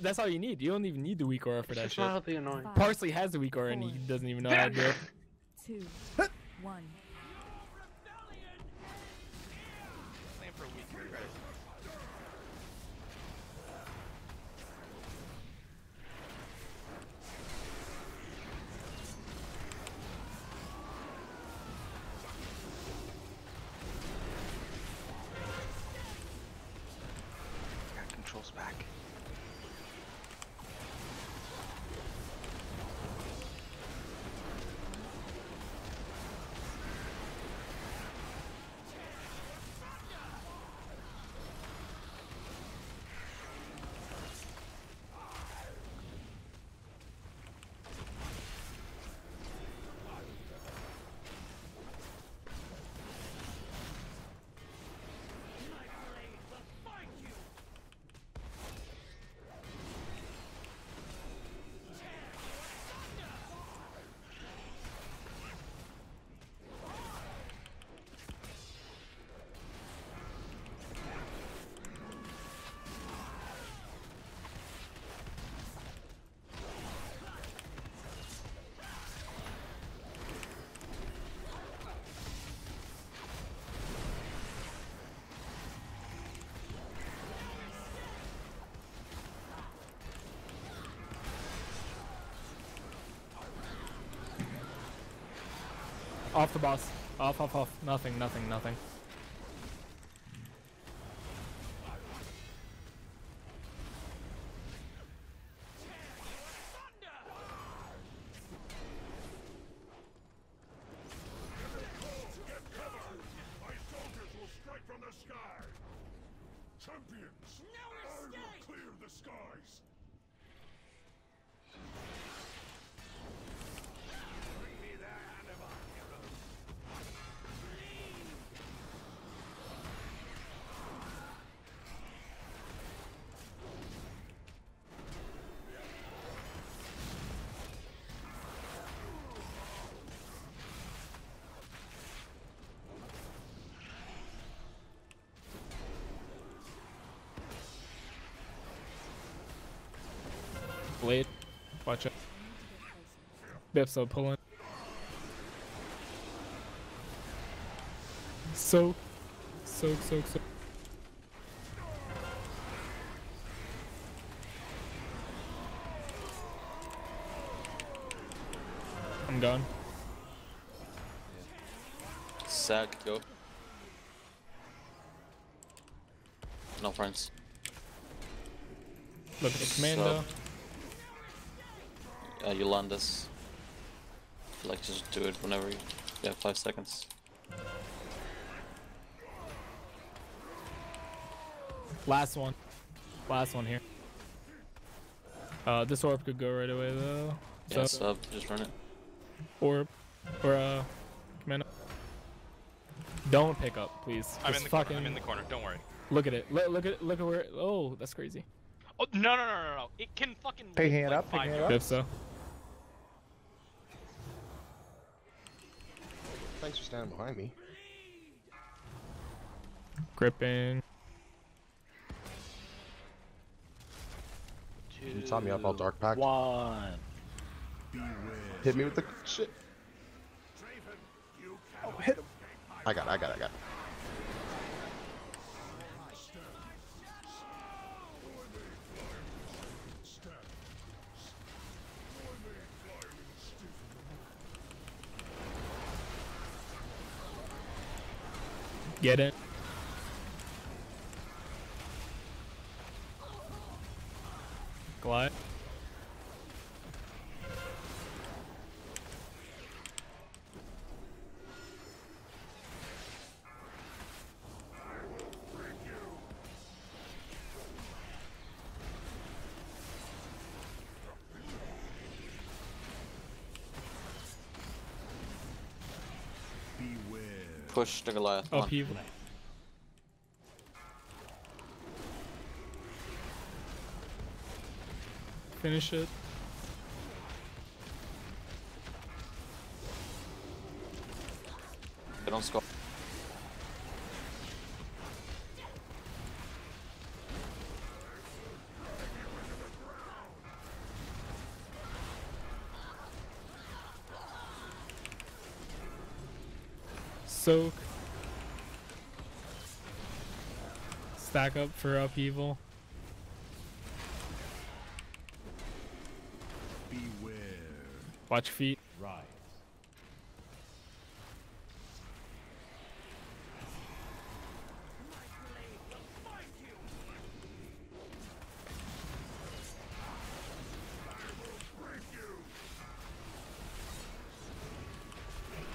that's all you need. You don't even need the weak aura for that shit. Mildly annoying. Parsley has the weak aura and he doesn't even know how to do it. 2, 1. Off the boss. Off, off, off. Nothing, nothing, nothing. Blade. Watch it. Biffso pulling. Soak. I'm gone. Sack, go. No friends. Look at the commando. You land this. Like, just do it whenever you have 5 seconds. Last one here. This orb could go right away though. Yeah, sub, just run it. Orb. Or, commando. Don't pick up, please. I'm in the corner, don't worry. Look at it. Look at where it. Oh, that's crazy. Oh, no. It can fucking. Picking it up, picking it up. If so. Thanks for standing behind me. Gripping. You top me up, I'll dark pack. One. Hit me with the shit. Oh, hit him. I got it. Get it. Glide. Push the Goliath. Oh, people. Finish it. They don't score. soak. Stack up for upheaval. Beware. Watch feet. Right.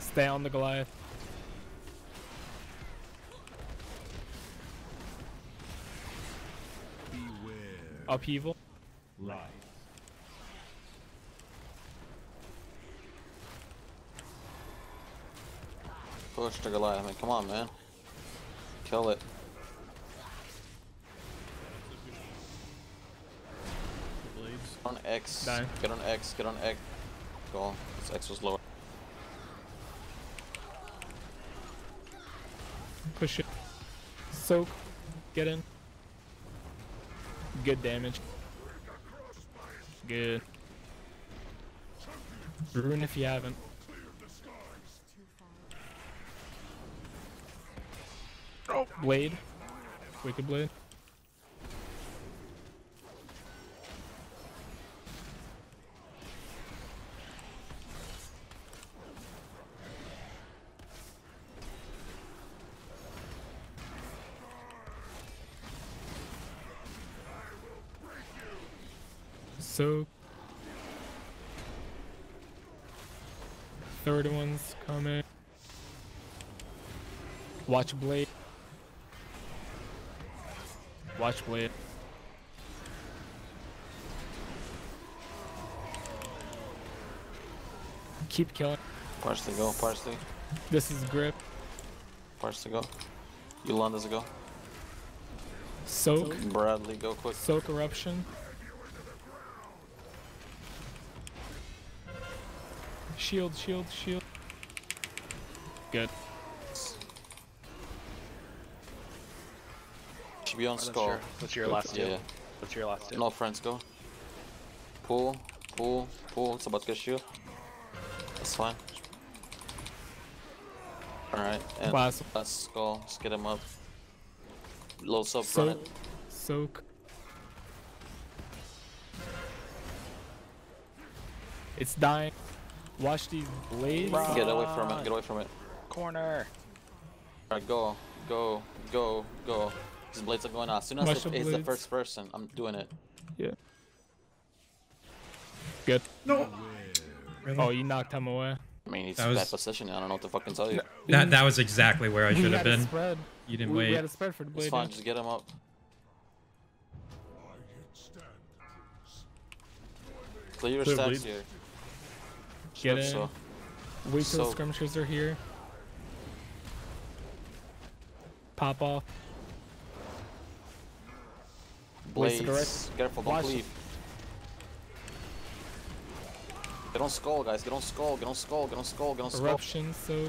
Stay on the Goliath. Beware. Upheaval. Light. Push the Goliath. I mean, come on, man. Kill it. Get on X. Nine. Get on X. Get on X. Go on. This X was lower. Push it. Soak. Get in. Good damage. Good. Ruin if you haven't. Oh, blade. Wicked blade. So, third one's coming. Watch blade. Watch blade. Keep killing. Parsley go, parsley. This is grip. Parsley go. Yolanda's go. Soak. Bradley go quick. Soak eruption. Shield, shield, shield. Good. Should be on skull. What's your last two? Yeah. What's your last two? No friends, go. Pull, pull, pull. It's about to get shield. That's fine. Alright, and last skull. Let's get him up. Low sub, run it. Soak. It's dying. Watch these blades. Right. Get away from it. Get away from it. Corner. Alright, go. Go. Go. Go. These blades are going off. As soon as it's the first person, I'm doing it. Yeah. Good. No. Really? Oh, you knocked him away. I mean, he's in that position. I don't know what to fucking tell you. That was exactly where I should have been. Spread. You didn't wait. We had a spread for the blade. It's fine. Just get him up. Clear your stacks here. Get in. So. Wait till the skirmishers are here. Pop off. Blades. Careful, don't leave. Get on skull, guys. Get on skull. Get on skull. Get on skull. Get on skull. Eruption, so.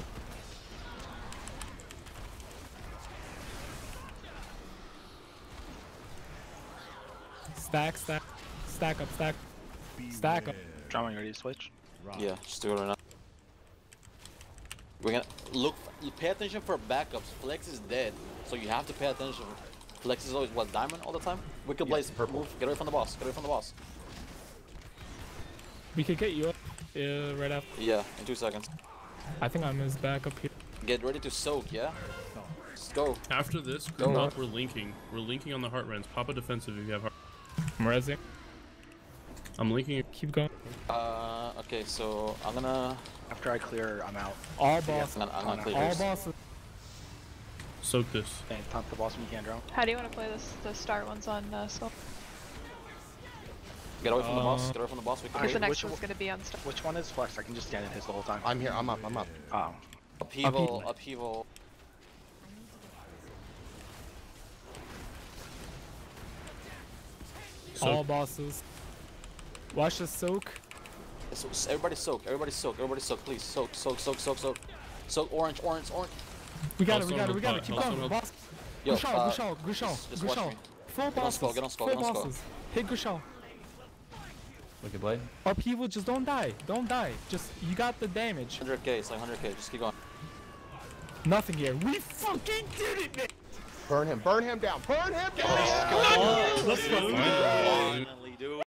Stack, stack. Stack up, stack. Stack up. Drumming ready to switch. Right. Yeah, just do it right now. We're gonna look, pay attention for backups. Flex is dead, so you have to pay attention. Flex is always what, diamond all the time? Wicked Blaze, purple. Move, get away from the boss, get away from the boss. We could get you up right after. Yeah, in 2 seconds. I think I'm his back up here. Get ready to soak, yeah? No. Just go. After this, we're linking. We're linking on the heart rends. Pop a defensive if you have heart. I'm rezzing. I'm linking it. Keep going. Okay, so I'm gonna... After I clear, I'm out. Our boss... Yeah, I'm gonna clear our boss... Soak this. Okay, pump the boss when you can, drone. How do you want to play this? The start one's on skull. Get away from the boss. Get away from the boss. We can the next one's gonna be on stuff. Which one is Flex? I can just stand in his the whole time. I'm here. I'm up. I'm up. Oh. Upheaval. Upheaval. Soak. All bosses. Watch the soak. Everybody soak, everybody soak, everybody soak, please. Soak, soak, soak, soak, soak. Soak, orange, orange, orange. We got it, we got it, we got it. Keep going, boss. Yo, Gushao, Gushao, Gushao. Four bosses. Get on skull, get on skull. Hit Gushao. Wicked blade. Upheaval, just don't die. Don't die. Just, you got the damage. 100k, it's like 100k. Just keep going. Nothing here. We fucking did it, man. Burn him down. Burn him down. Let's go.